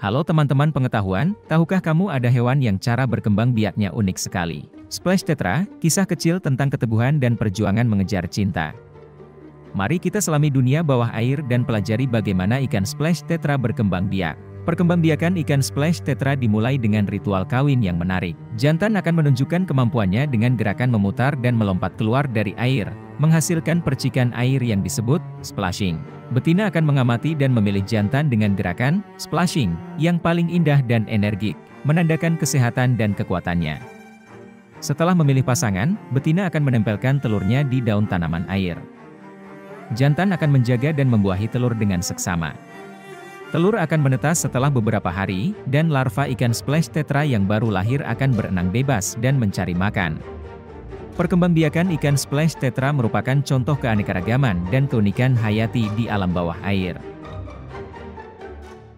Halo teman-teman pengetahuan, tahukah kamu ada hewan yang cara berkembang biaknya unik sekali? Splash Tetra, kisah kecil tentang keteguhan dan perjuangan mengejar cinta. Mari kita selami dunia bawah air dan pelajari bagaimana ikan Splash Tetra berkembang biak. Perkembangbiakan ikan Splash Tetra dimulai dengan ritual kawin yang menarik. Jantan akan menunjukkan kemampuannya dengan gerakan memutar dan melompat keluar dari air, menghasilkan percikan air yang disebut splashing. Betina akan mengamati dan memilih jantan dengan gerakan splashing yang paling indah dan energik, menandakan kesehatan dan kekuatannya. Setelah memilih pasangan, betina akan menempelkan telurnya di daun tanaman air. Jantan akan menjaga dan membuahi telur dengan seksama. Telur akan menetas setelah beberapa hari, dan larva ikan Splash Tetra yang baru lahir akan berenang bebas dan mencari makan. Perkembangbiakan ikan Splash Tetra merupakan contoh keanekaragaman dan keunikan hayati di alam bawah air.